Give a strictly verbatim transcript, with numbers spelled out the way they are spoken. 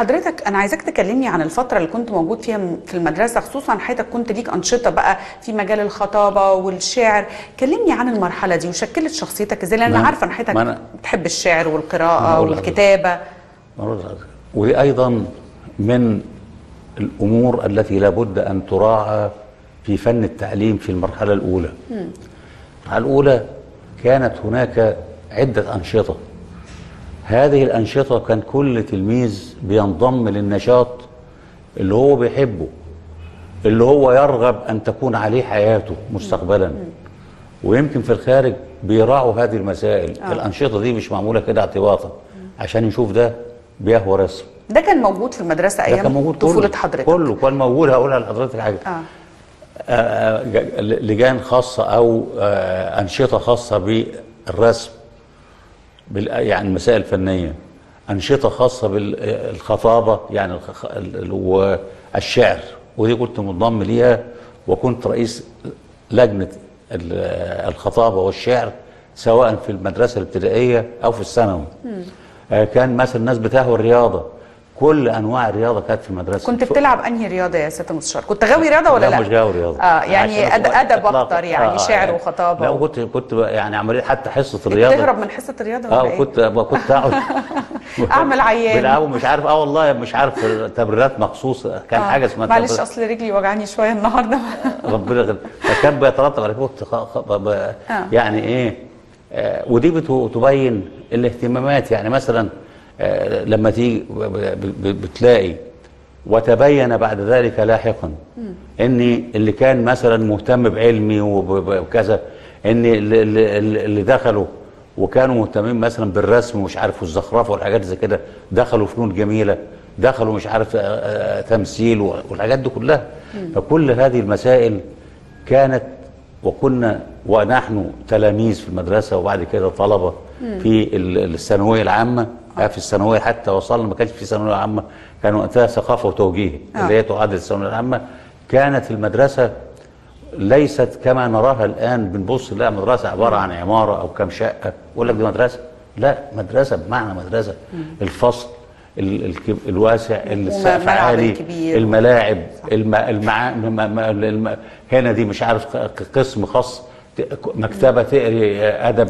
حضرتك انا عايزاك تكلمني عن الفتره اللي كنت موجود فيها في المدرسه، خصوصا حياتك كنت ليك انشطه بقى في مجال الخطابه والشعر. كلمني عن المرحله دي وشكلت شخصيتك ازاي، لان انا عارفه ان حياتك بتحب الشعر والقراءه والكتابه. وهي ايضا من الامور التي لابد ان تراعى في فن التعليم في المرحله الاولى. مم. المرحله الاولى كانت هناك عده انشطه. هذه الأنشطة كان كل تلميذ بينضم للنشاط اللي هو بيحبه، اللي هو يرغب أن تكون عليه حياته مستقبلا. ويمكن في الخارج بيراعوا هذه المسائل. آه. الأنشطة دي مش معمولة كده اعتباطا عشان نشوف ده بيهوى رسم. ده كان موجود في المدرسة أيام طفولة حضرتك؟ كله كان موجود. هقولها لحضرتك حاجة. آه. آه لجان خاصة أو آه أنشطة خاصة بالرسم، يعني المسائل الفنية، أنشطة خاصة بالخطابة يعني والشعر، ودي كنت منضم ليها وكنت رئيس لجنة الخطابة والشعر سواء في المدرسة الابتدائية أو في الثانوي. كان مثلا الناس بتهوى الرياضة، كل أنواع الرياضة كانت في المدرسة. كنت بتلعب أنهي رياضة يا سيادة المستشار؟ كنت غاوي رياضة ولا لا؟ لا مش غاوي رياضة. آه يعني أدب أكتر يعني. آه شعر يعني وخطابة. لا كنت كنت يعني عملية حتى حصة الرياضة. كنت تهرب من حصة الرياضة ولا إيه؟ آه كنت كنت أقعد أعمل عيان. بيلعبوا مش عارف آه والله مش عارف تمرينات مخصوص كان. آه حاجة اسمها معلش تمرينات. أصل رجلي وجعاني شوية النهاردة. ربنا يغفر. فكان بيترتب على كده يعني إيه؟ آه ودي بتبين الاهتمامات. يعني مثلا لما تيجي بتلاقي وتبين بعد ذلك لاحقا ان اللي كان مثلا مهتم بعلمي وكذا، ان اللي دخلوا وكانوا مهتمين مثلا بالرسم ومش عارف والزخرفه والحاجات زي كده دخلوا فنون جميله، دخلوا مش عارف تمثيل والحاجات دي كلها. فكل هذه المسائل كانت وكنا ونحن تلاميذ في المدرسه وبعد كده طلبه في الثانويه العامه. في الثانويه حتى وصلنا ما كانش في ثانويه عامه، كان وقتها ثقافه وتوجيه. آه. اللي هي تعادل الثانويه العامه. كانت المدرسه ليست كما نراها الان، بنبص لا مدرسه عباره عن عماره او كام شقه يقول لك دي مدرسه. لا مدرسه بمعنى مدرسه الفصل الواسع، السقف عالي، الملاعب، المع... هنا دي مش عارف قسم خاص، مكتبه تقري ادب.